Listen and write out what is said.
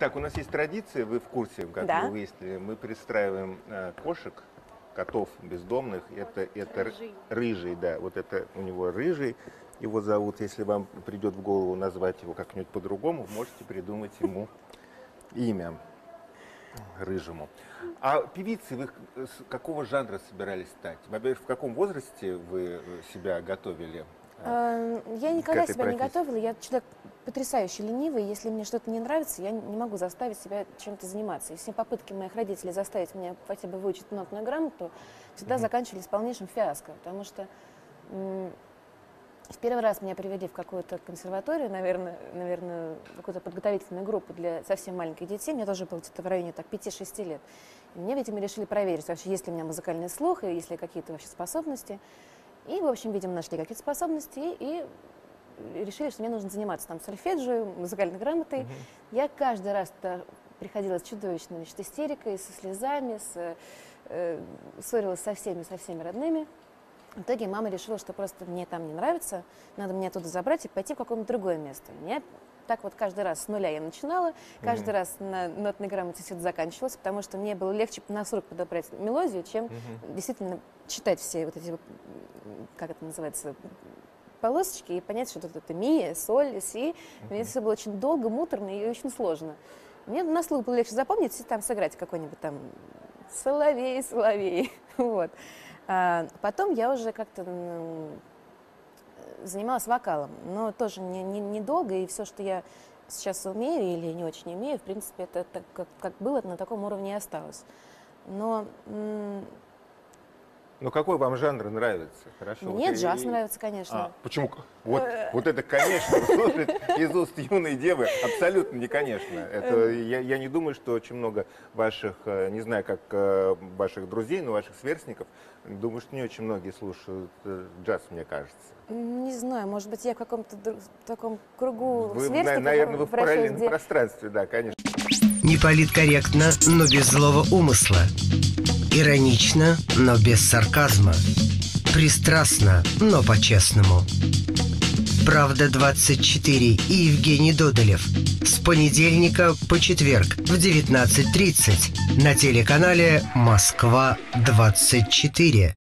Так, у нас есть традиция, вы в курсе, как да. вы выяснили, мы пристраиваем кошек, котов бездомных, это рыжий, да, вот это у него рыжий, его зовут, если вам придет в голову назвать его как-нибудь по-другому, можете придумать ему имя рыжему. А певицы вы какого жанра собирались стать? Во-первых, в каком возрасте вы себя готовили? Я никогда себя не готовила, я человек потрясающе ленивый, если мне что-то не нравится, я не могу заставить себя чем-то заниматься. И все попытки моих родителей заставить меня хотя бы выучить нотную грамоту всегда заканчивались полнейшим фиаско, потому что в первый раз меня привели в какую-то консерваторию, наверное, какую-то подготовительную группу для совсем маленьких детей, мне тоже было где-то в районе 5-6 лет. И мне, видимо, решили проверить, вообще есть ли у меня музыкальный слух и есть ли какие-то вообще способности. И, в общем, видимо, нашли какие-то способности и решили, что мне нужно заниматься там сольфеджио, музыкальной грамотой. Я каждый раз приходила с чудовищной истерикой, со слезами, ссорилась со всеми родными. В итоге мама решила, что просто мне там не нравится, надо меня оттуда забрать и пойти в какое-нибудь другое место. Меня так вот каждый раз с нуля я начинала, каждый раз на нотной грамоте все это заканчивалось, потому что мне было легче на 40 подобрать мелодию, чем действительно читать все вот эти, как это называется, полосочки и понять, что это ми, соль, си. Мне все было очень долго, муторно и очень сложно. Мне на слух было легче запомнить и там сыграть какой-нибудь там соловей, соловей, вот. А потом я уже как-то занималась вокалом, но тоже недолго, и все, что я сейчас умею или не очень умею, в принципе, это так, как было, на таком уровне и осталось. Но... Ну какой вам жанр нравится? Хорошо. Мне вот джаз нравится, конечно. А, почему? Вот это, конечно, слушать из уст юной девы абсолютно не конечно. Это, я не думаю, что очень много ваших, не знаю, как ваших друзей, но ваших сверстников, думаю, что не очень многие слушают джаз, мне кажется. Не знаю, может быть, я в каком-то таком кругу сверстников. Наверное, вы в параллельном пространстве, да, конечно. Не политкорректно, но без злого умысла. Иронично, но без сарказма. Пристрастно, но по-честному. Правда 24 и Евгений Додолев. С понедельника по четверг в 19:30 на телеканале Москва 24.